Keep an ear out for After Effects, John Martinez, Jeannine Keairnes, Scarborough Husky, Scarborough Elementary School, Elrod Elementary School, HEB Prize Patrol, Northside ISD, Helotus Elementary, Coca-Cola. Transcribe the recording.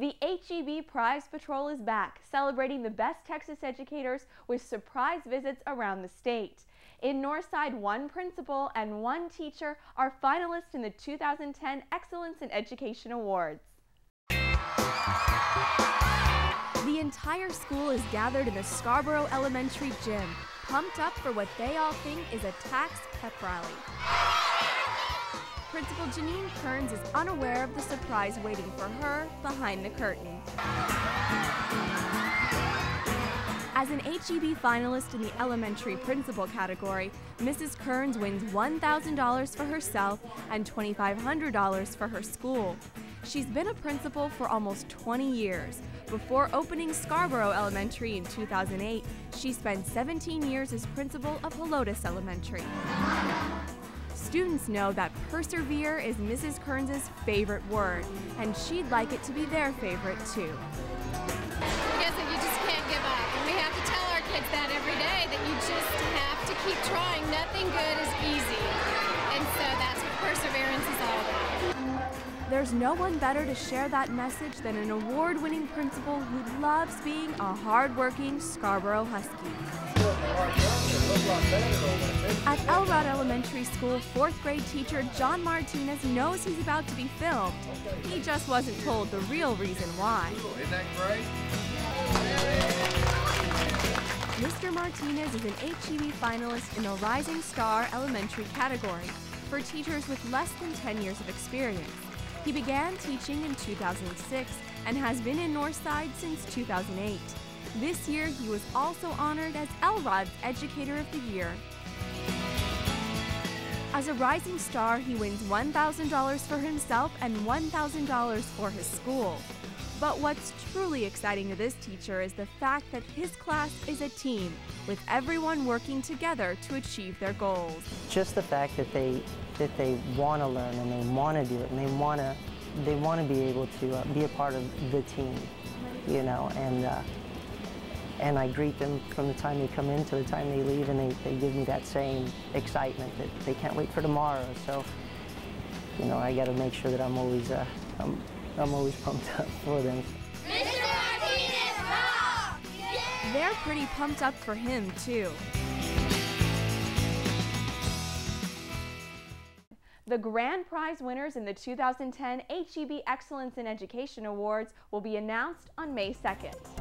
The HEB Prize Patrol is back, celebrating the best Texas educators with surprise visits around the state. In Northside, one principal and one teacher are finalists in the 2010 Excellence in Education Awards. The entire school is gathered in the Scarborough Elementary gym, pumped up for what they all think is a tax pep rally. Principal Jeannine Keairnes is unaware of the surprise waiting for her behind the curtain. As an HEB finalist in the elementary principal category, Mrs. Keairnes wins $1,000 for herself and $2,500 for her school. She's been a principal for almost 20 years. Before opening Scarborough Elementary in 2008, she spent 17 years as principal of Helotus Elementary. Students know that persevere is Mrs. Keairnes' favorite word, and she'd like it to be their favorite too. I guess that you just can't give up, and we have to tell our kids that every day, that you just have to keep trying. Nothing good is easy, and so that's what perseverance is all about. There's no one better to share that message than an award-winning principal who loves being a hard-working Scarborough Husky. At Elrod Elementary School, fourth grade teacher John Martinez knows he's about to be filmed. He just wasn't told the real reason why. Isn't that great? Mr. Martinez is an HEB finalist in the Rising Star Elementary category for teachers with less than 10 years of experience. He began teaching in 2006 and has been in Northside since 2008. This year, he was also honored as Elrod's Educator of the Year. As a rising star, he wins $1,000 for himself and $1,000 for his school. But what's truly exciting to this teacher is the fact that his class is a team, with everyone working together to achieve their goals. Just the fact that they want to learn and they want to do it and they want to be able to be a part of the team, you know. And I greet them from the time they come in to the time they leave, and they give me that same excitement that they can't wait for tomorrow. So, you know, I got to make sure that I'm always pumped up for them. Mr. Martinez Rock! Yeah! They're pretty pumped up for him too. The grand prize winners in the 2010 HEB Excellence in Education Awards will be announced on May 2nd.